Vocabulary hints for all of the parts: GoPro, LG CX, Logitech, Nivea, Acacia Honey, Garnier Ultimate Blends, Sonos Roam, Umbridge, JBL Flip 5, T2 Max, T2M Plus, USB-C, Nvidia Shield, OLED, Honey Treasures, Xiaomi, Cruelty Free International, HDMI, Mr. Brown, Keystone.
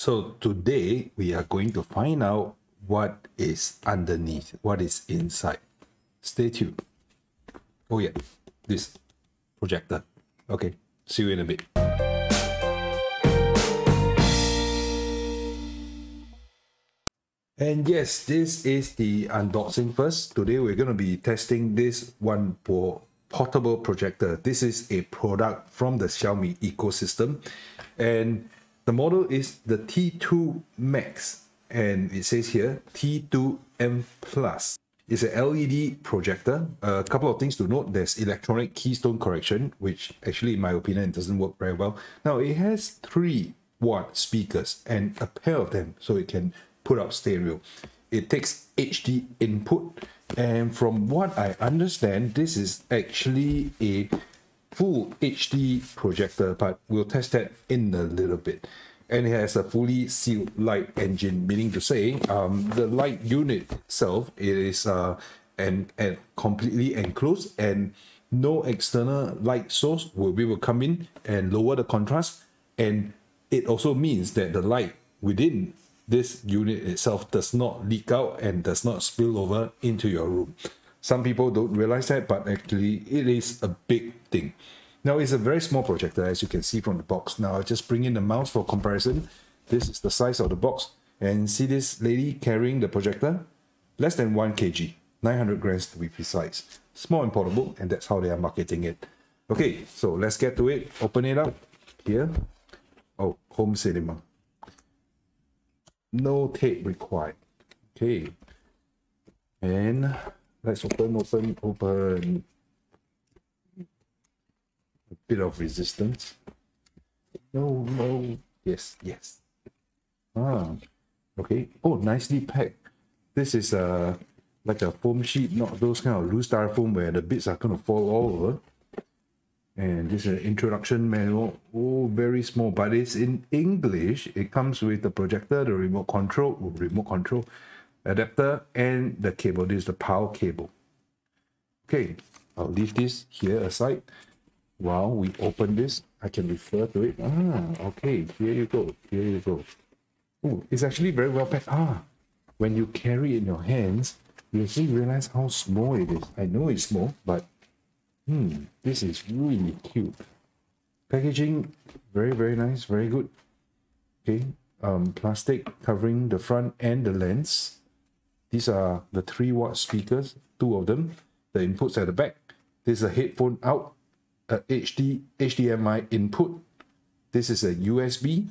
So today we are going to find out what is underneath, what is inside. Stay tuned. Oh yeah, this projector. Okay, see you in a bit. And yes, this is the unboxing first. Today we're going to be testing this one portable projector. This is a product from the Xiaomi ecosystem, and the model is the T2 Max, and it says here T2M Plus. It's an LED projector. A couple of things to note: there's electronic keystone correction, which actually, in my opinion, doesn't work very well. Now, it has 3 watt speakers and a pair of them, so it can put out stereo. It takes HD input, and from what I understand, this is actually a full HD projector, but we'll test that in a little bit. And it has a fully sealed light engine, meaning to say the light unit itself, it is and completely enclosed, and no external light source will come in and lower the contrast. And it also means that the light within this unit itself does not leak out and does not spill over into your room. Some people don't realize that, but actually it is a big thing. Now, it's a very small projector, as you can see from the box. Now, I'll just bring in the mouse for comparison. This is the size of the box. And see this lady carrying the projector? Less than 1 kg, 900 grams to be precise. Small and portable, and that's how they are marketing it. Okay, so let's get to it. Open it up here. Oh, home cinema. No tape required. Okay. And let's open. A bit of resistance. No. Yes. Ah, okay. Oh, nicely packed. This is like a foam sheet, not those kind of loose styrofoam where the bits are going to fall all over. And this is an introduction manual. Oh, very small, but it's in English. It comes with the projector, the remote control adapter, and the cable. This is the power cable. Okay, I'll leave this here aside. While we open this, I can refer to it. Ah, okay, here you go. Oh, it's actually very well packed. Ah, when you carry it in your hands, you actually realize how small it is. I know it's small, but this is really cute. Packaging, very, very nice, very good. Okay, plastic covering the front and the lens. These are the 3-watt speakers, 2 of them. The inputs at the back. This is a headphone out. HDMI input. This is a USB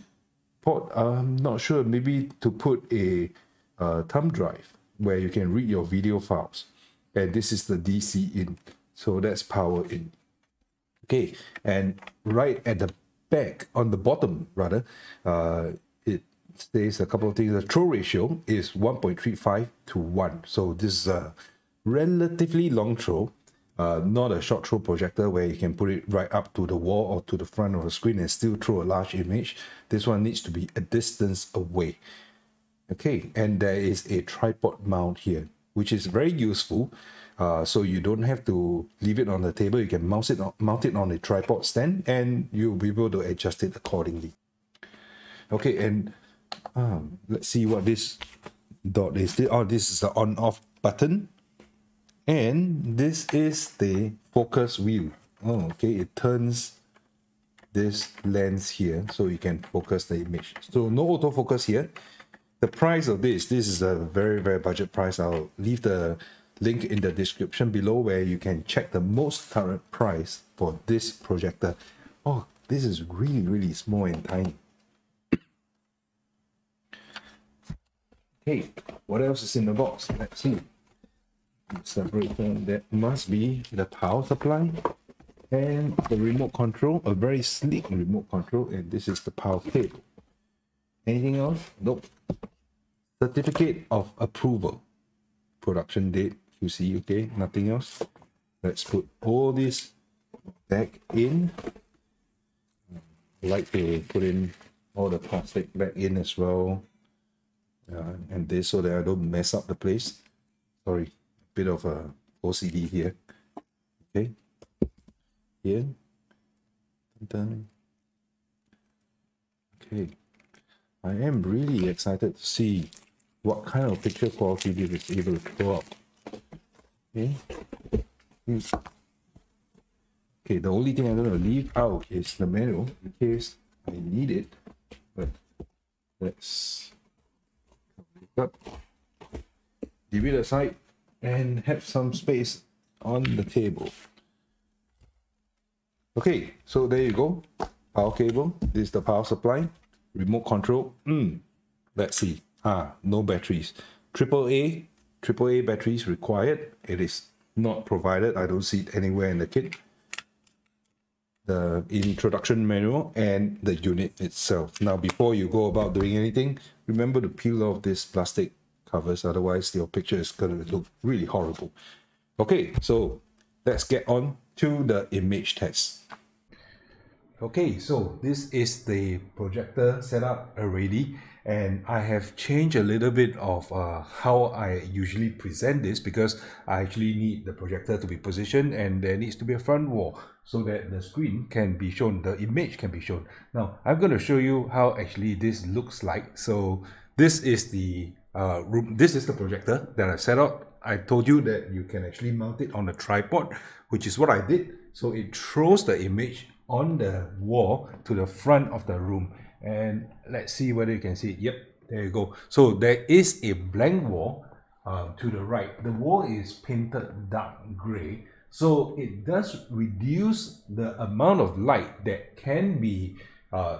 port. I'm not sure, maybe to put a thumb drive where you can read your video files. And this is the DC in, so that's power in. Okay, and right at the back, on the bottom rather, it says a couple of things. The throw ratio is 1.35 to 1, so this is a relatively long throw. Not a short throw projector where you can put it right up to the wall or to the front of the screen and still throw a large image. This one needs to be a distance away. Okay, and there is a tripod mount here, which is very useful. So you don't have to leave it on the table. You can mount it on a tripod stand, and you'll be able to adjust it accordingly. Okay, and let's see what this dot is. Oh, this is the on-off button. And this is the focus wheel. Oh, okay, it turns this lens here so you can focus the image. So no autofocus here. The price of this is a very, very budget price. I'll leave the link in the description below where you can check the most current price for this projector. Oh, this is really, really small and tiny. Okay, what else is in the box? Let's see. Separate one, that must be the power supply and the remote control, a very sleek remote control, and this is the power cable. Anything else? Nope. Certificate of approval, production date, QC, okay, nothing else. Let's put all this back in. I like to put in all the plastic back in as well, and this so that I don't mess up the place. Sorry. Bit of a OCD here. Okay, here. Dun, dun. Okay, I am really excited to see what kind of picture quality this is able to throw up. Okay. Okay, the only thing I'm gonna leave out is the manual in case I need it. But let's up, leave it aside, and have some space on the table. Okay, so there you go. Power cable. This is the power supply. Remote control. Let's see. No batteries. AAA batteries required. It is not provided. I don't see it anywhere in the kit. The introduction manual and the unit itself. Now, before you go about doing anything, remember to peel off this plastic covers. Otherwise, your picture is going to look really horrible. Okay, so let's get on to the image test. Okay, so this is the projector setup already, and I have changed a little bit of how I usually present this, because I actually need the projector to be positioned and there needs to be a front wall so that the screen can be shown, the image can be shown. Now, I'm going to show you how actually this looks like. So this is the room. This is the projector that I set up. I told you that you can actually mount it on a tripod, which is what I did. So it throws the image on the wall to the front of the room. And let's see whether you can see it. Yep, there you go. So there is a blank wall to the right. The wall is painted dark gray, so it does reduce the amount of light that can be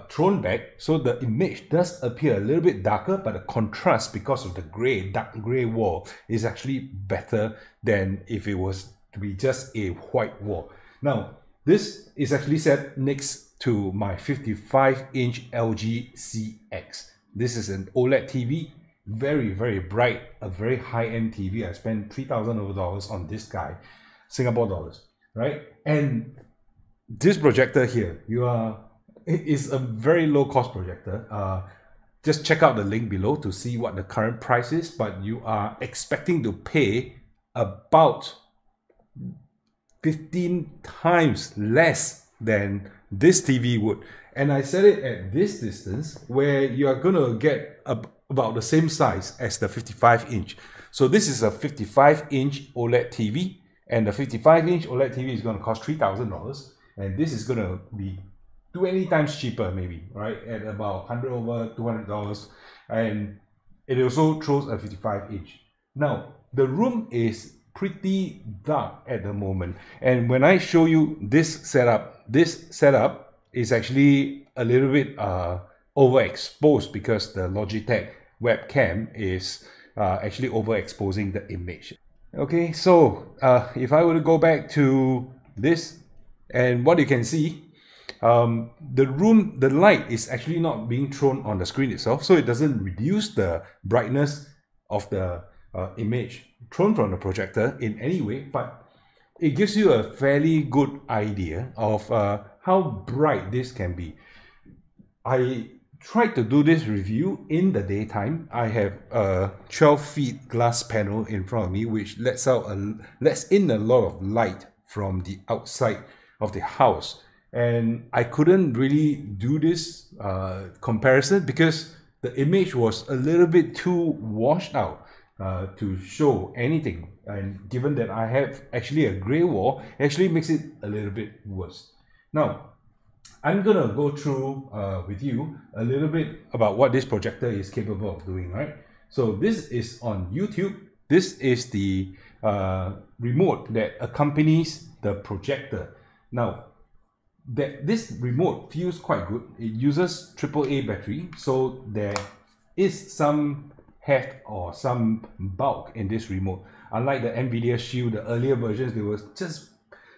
thrown back, so the image does appear a little bit darker, but the contrast, because of the gray, dark gray wall, is actually better than if it was to be just a white wall. Now, this is actually set next to my 55-inch LG CX. This is an OLED TV, very, very bright, a very high-end TV. I spent $3,000 on this guy, Singapore dollars, right? And this projector here, it is a very low-cost projector. Just check out the link below to see what the current price is, but you are expecting to pay about 15 times less than this TV would. And I set it at this distance where you are gonna get about the same size as the 55-inch. So this is a 55-inch OLED TV, and the 55-inch OLED TV is gonna cost $3,000, and this is gonna be 20 times cheaper maybe, right? At about $100 over $200, and it also throws a 55-inch. Now, the room is pretty dark at the moment, and when I show you this setup is actually a little bit overexposed, because the Logitech webcam is actually overexposing the image. Okay, so if I were to go back to this, and what you can see, the light is actually not being thrown on the screen itself, so it doesn't reduce the brightness of the image thrown from the projector in any way, but it gives you a fairly good idea of how bright this can be. I tried to do this review in the daytime. I have a 12 feet glass panel in front of me, which lets in a lot of light from the outside of the house, and I couldn't really do this comparison because the image was a little bit too washed out to show anything, and given that I have actually a grey wall, it actually makes it a little bit worse. Now, I'm gonna go through with you a little bit about what this projector is capable of doing, right? So this is on YouTube. This is the remote that accompanies the projector. Now, this remote feels quite good. It uses AAA battery, so there is some heft or some bulk in this remote. Unlike the Nvidia Shield, the earlier versions, they were just,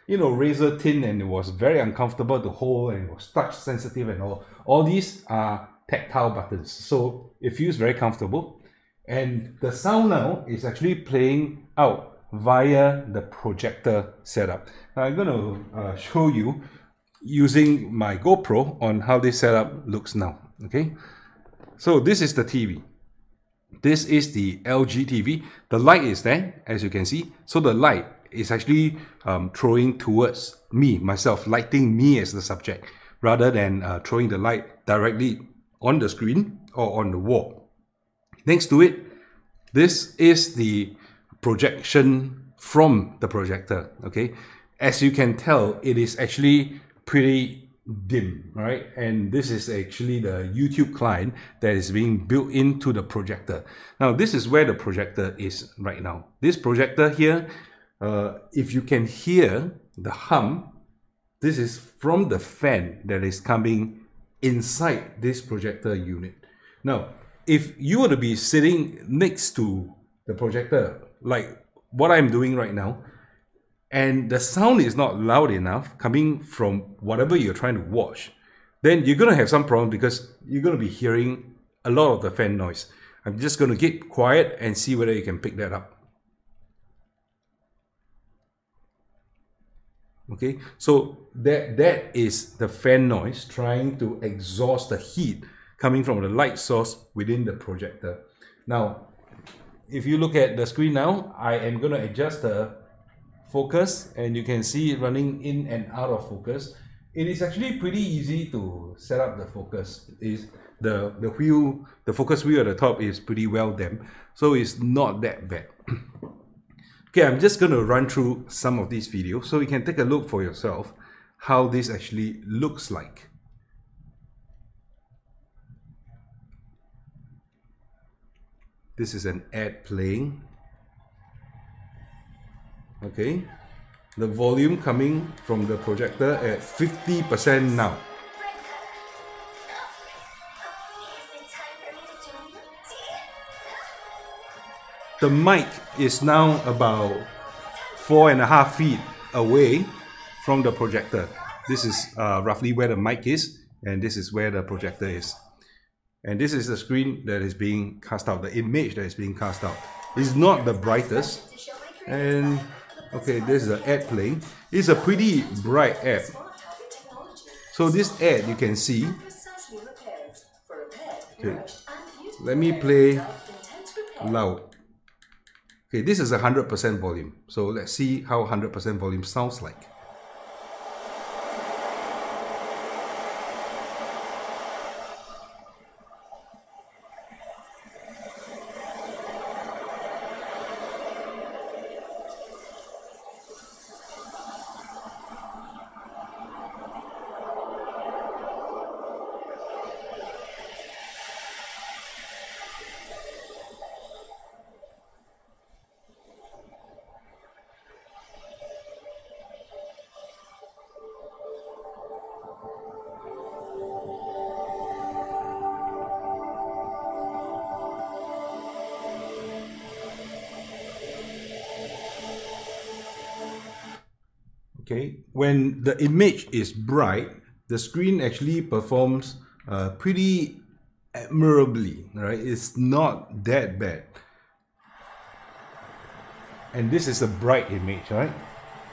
you know, razor thin, and it was very uncomfortable to hold, and it was touch sensitive and all. All these are tactile buttons, so it feels very comfortable. And the sound now is actually playing out via the projector setup. Now I'm going to show you using my GoPro on how this setup looks now. Okay, so this is the TV. This is the LG TV. The light is there, as you can see. So the light is actually throwing towards me, myself, lighting me as the subject, rather than throwing the light directly on the screen or on the wall. Next to it, this is the projection from the projector, okay? As you can tell, it is actually pretty dim, right? And this is actually the YouTube client that is being built into the projector. Now, this is where the projector is right now. This projector here, if you can hear the hum, this is from the fan that is coming inside this projector unit. Now, if you were to be sitting next to the projector, like what I'm doing right now, and the sound is not loud enough coming from whatever you're trying to watch, then you're going to have some problem because you're going to be hearing a lot of the fan noise. I'm just going to keep quiet and see whether you can pick that up. Okay, so that is the fan noise trying to exhaust the heat coming from the light source within the projector. Now, if you look at the screen now, I am going to adjust the focus and you can see it running in and out of focus. It is actually pretty easy to set up the focus. Is the focus wheel at the top is pretty well damped, so it's not that bad. Okay, I'm just going to run through some of these videos so you can take a look for yourself how this actually looks like. This is an ad playing. Okay, the volume coming from the projector at 50% now. The mic is now about 4.5 feet away from the projector. This is roughly where the mic is, and this is where the projector is. And this is the screen that is being cast out, the image that is being cast out. It's not the brightest. And okay, this is the ad playing. It's a pretty bright ad. So this ad, you can see. Okay, let me play loud. Okay, this is 100% volume. So let's see how 100% volume sounds like. Okay, when the image is bright, the screen actually performs pretty admirably, right? It's not that bad. And this is a bright image, right?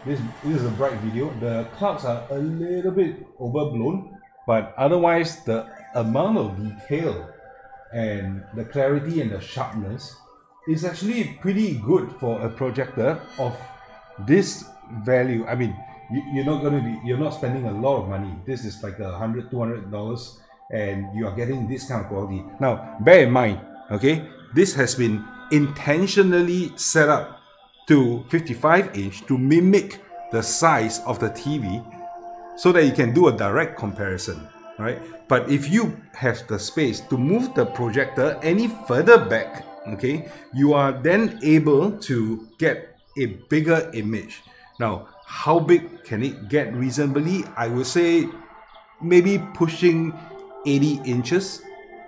This is a bright video. The clouds are a little bit overblown, but otherwise the amount of detail and the clarity and the sharpness is actually pretty good for a projector of this value. I mean, you're not spending a lot of money. This is like $100–200 and you are getting this kind of quality. Now, bear in mind, okay, this has been intentionally set up to 55-inch to mimic the size of the TV so that you can do a direct comparison, right? But if you have the space to move the projector any further back, okay, you are then able to get a bigger image. Now, how big can it get reasonably? I would say maybe pushing 80 inches.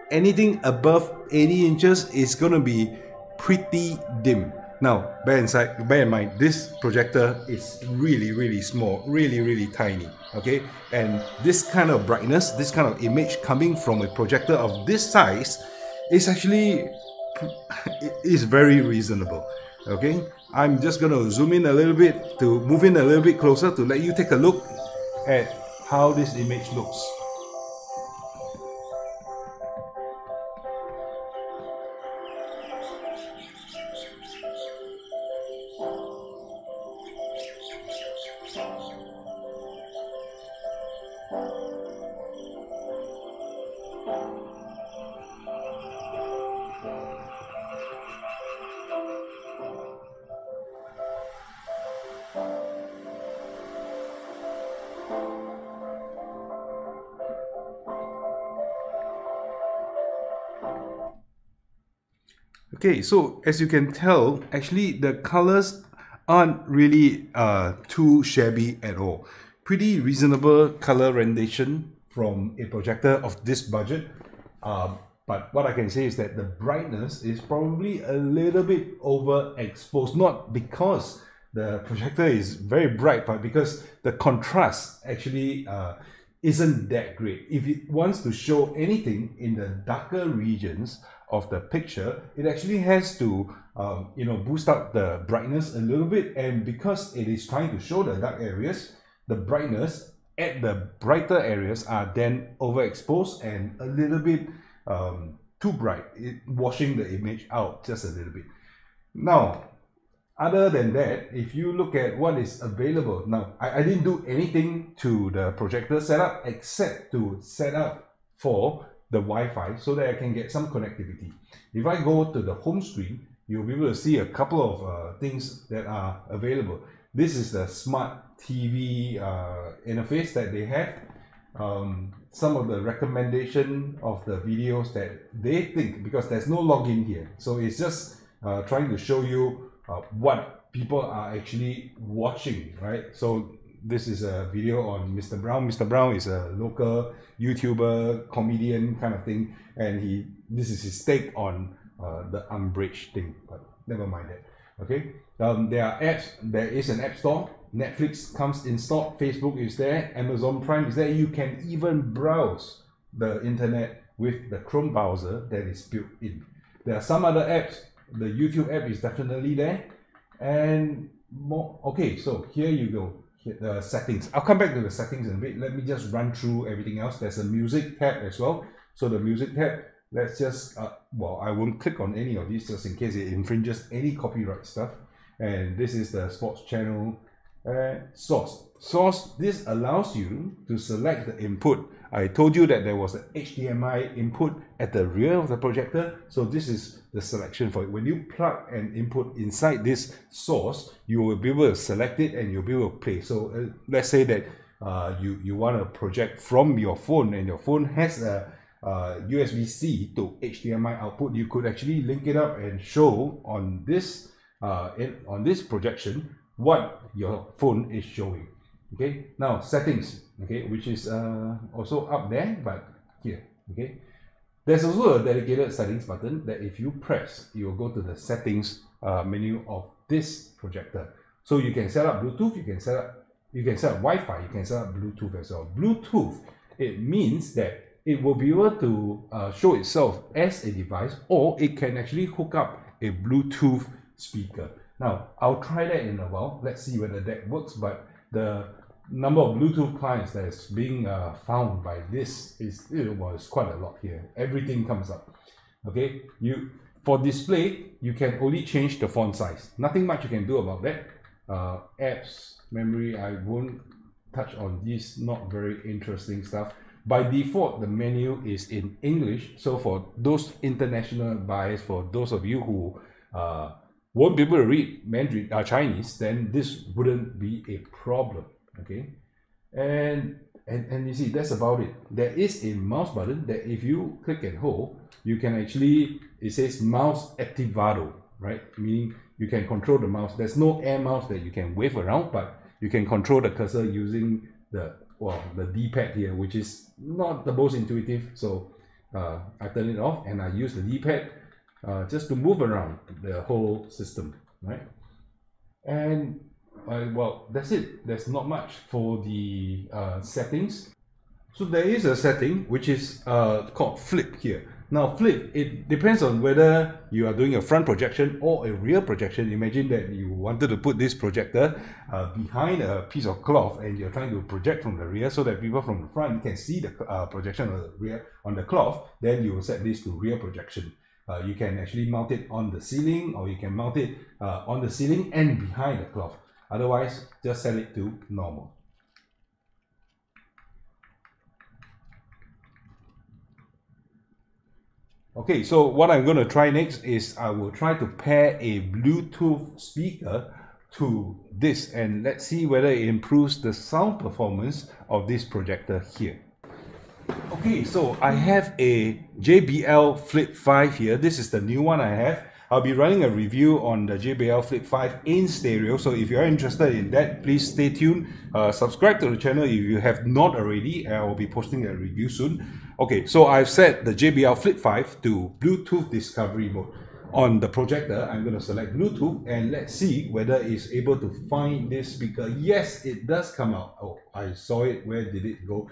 Anything above 80 inches is going to be pretty dim. Now, bear in mind, this projector is really, really small, really, really tiny, okay? And this kind of brightness, this kind of image coming from a projector of this size is actually is very reasonable, okay? I'm just going to zoom in a little bit to move in a little bit closer to let you take a look at how this image looks. Okay, so as you can tell, actually the colors aren't really too shabby at all. Pretty reasonable color rendition from a projector of this budget. But what I can say is that the brightness is probably a little bit overexposed, not because the projector is very bright, but because the contrast actually isn't that great. If it wants to show anything in the darker regions of the picture, it actually has to you know, boost up the brightness a little bit, and because it is trying to show the dark areas, the brightness at the brighter areas are then overexposed and a little bit too bright, washing the image out just a little bit. Now, other than that, if you look at what is available, now I didn't do anything to the projector setup except to set up for the Wi-Fi so that I can get some connectivity. If I go to the home screen, you'll be able to see a couple of things that are available. This is the smart TV interface that they have. Some of the recommendation of the videos that they think, because there's no login here, so it's just trying to show you what people are actually watching, right? So this is a video on Mr. Brown. Mr. Brown is a local YouTuber, comedian kind of thing, and this is his take on the Umbridge thing, but never mind that. Okay, there are apps. There is an app store. Netflix comes in stock, Facebook is there, Amazon Prime is there. You can even browse the internet with the Chrome browser that is built in. There are some other apps. The YouTube app is definitely there, and more. Okay, so here you go, the settings. I'll come back to the settings in a bit. Let me just run through everything else. There's a music tab as well. So the music tab, let's just, well, I won't click on any of these just in case it infringes any copyright stuff. And this is the sports channel. Source, this allows you to select the input. I told you that there was an HDMI input at the rear of the projector, so this is the selection for it. When you plug an input inside this source, you will be able to select it and you'll be able to play. So let's say that you want to project from your phone, and your phone has a USB-C to HDMI output. You could actually link it up and show on this projection what your phone is showing. Okay, now settings, okay, which is also up there, but here. Okay, there's also a dedicated settings button that if you press, you will go to the settings menu of this projector. So you can set up Bluetooth, you can set up Wi-Fi, you can set up Bluetooth as well. Bluetooth, it means that it will be able to show itself as a device, or it can actually hook up a Bluetooth speaker. Now, I'll try that in a while. Let's see whether that works, but the number of Bluetooth clients that is being found by this is quite a lot here. Everything comes up. Okay, for display, you can only change the font size. Nothing much you can do about that. Apps, memory, I won't touch on these, not very interesting stuff. By default, the menu is in English. So for those international buyers, for those of you who won't be able to read Mandarin or Chinese, then this wouldn't be a problem. Okay, and you see, that's about it. There is a mouse button that if you click and hold, you can actually, it says mouse activado, right? Meaning you can control the mouse. There's no air mouse that you can wave around, but you can control the cursor using the D-pad here, which is not the most intuitive. So I turn it off and I use the D-pad just to move around the whole system, right? And well, that's it. There's not much for the settings. So there is a setting which is called flip here. Now flip, it depends on whether you are doing a front projection or a rear projection. Imagine that you wanted to put this projector behind a piece of cloth and you're trying to project from the rear so that people from the front can see the projection on the rear on the cloth. Then you will set this to rear projection. You can actually mount it on the ceiling, or you can mount it on the ceiling and behind the cloth. Otherwise, just set it to normal. Okay, so what I'm going to try next is I will try to pair a Bluetooth speaker to this, and let's see whether it improves the sound performance of this projector here. Okay, so I have a JBL Flip 5 here. This is the new one I have. I'll be running a review on the JBL Flip 5 in stereo, so if you're interested in that, please stay tuned. Subscribe to the channel if you have not already. I will be posting a review soon. Okay, so I've set the JBL Flip 5 to Bluetooth discovery mode. On the projector, I'm going to select Bluetooth and let's see whether it's able to find this speaker. Yes, it does come out. Oh, I saw it. Where did it go?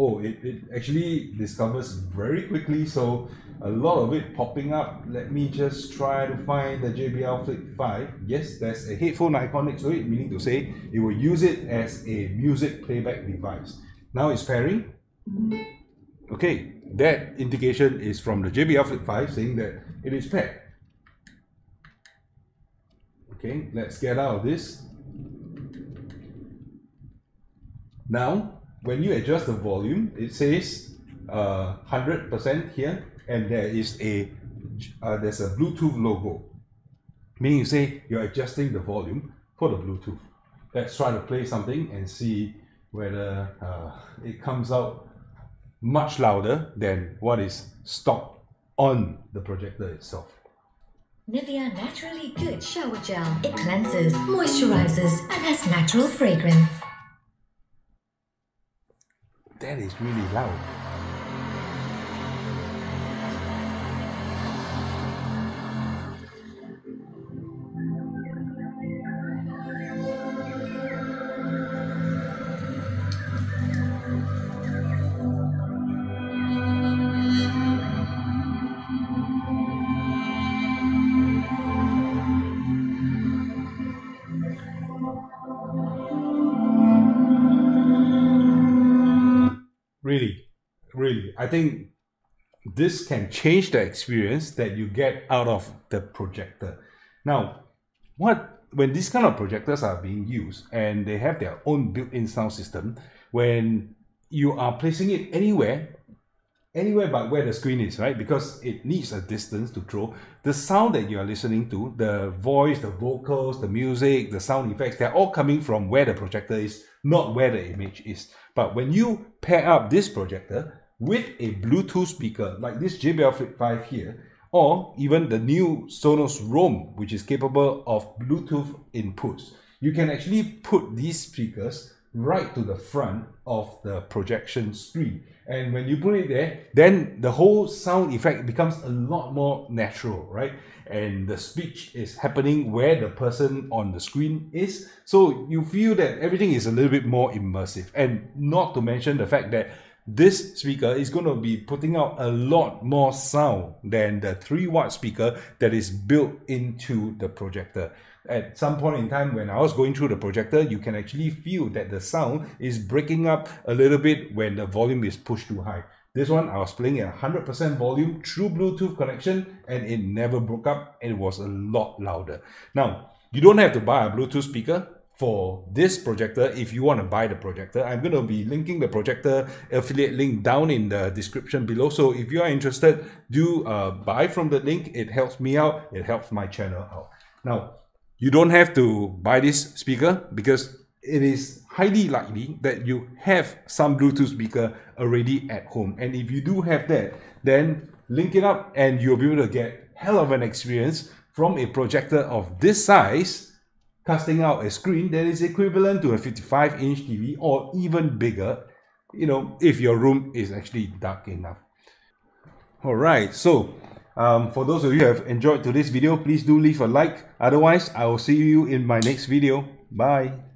Oh, it actually discovers very quickly, so a lot of it popping up. Let me just try to find the JBL Flip 5. Yes, there's a headphone icon next to it, meaning to say it will use it as a music playback device. Now it's pairing. Okay, that indication is from the JBL Flip 5 saying that it is paired. Okay, let's get out of this. Now, when you adjust the volume, it says 100% here, and there is there's a Bluetooth logo, meaning you say you're adjusting the volume for the Bluetooth. Let's try to play something and see whether it comes out much louder than what is stock on the projector itself. Nivea Naturally Good Shower Gel. It cleanses, moisturizes, and has natural fragrance. That is really loud. Really, I think this can change the experience that you get out of the projector. Now, when these kind of projectors are being used and they have their own built-in sound system, when you are placing it anywhere but where the screen is, right? Because it needs a distance to throw. The sound that you are listening to, the voice, the vocals, the music, the sound effects, they're all coming from where the projector is, not where the image is. But when you pair up this projector with a Bluetooth speaker, like this JBL Flip 5 here, or even the new Sonos Roam, which is capable of Bluetooth inputs, you can actually put these speakers right to the front of the projection screen. And when you put it there, then the whole sound effect becomes a lot more natural, right? And the speech is happening where the person on the screen is. So you feel that everything is a little bit more immersive. And not to mention the fact that this speaker is going to be putting out a lot more sound than the 3-watt speaker that is built into the projector. At some point in time when I was going through the projector, you can actually feel that the sound is breaking up a little bit when the volume is pushed too high. This one I was playing at 100% volume through Bluetooth connection and it never broke up. It was a lot louder. Now, you don't have to buy a Bluetooth speaker for this projector. If you want to buy the projector, I'm going to be linking the projector affiliate link down in the description below. So if you are interested, do buy from the link. It helps me out. It helps my channel out. Now, you don't have to buy this speaker because it is highly likely that you have some Bluetooth speaker already at home. And if you do have that, then link it up and you'll be able to get hell of an experience from a projector of this size casting out a screen that is equivalent to a 55-inch TV or even bigger, you know, if your room is actually dark enough. All right, so for those of you who have enjoyed today's video, please do leave a like. Otherwise, I will see you in my next video. Bye.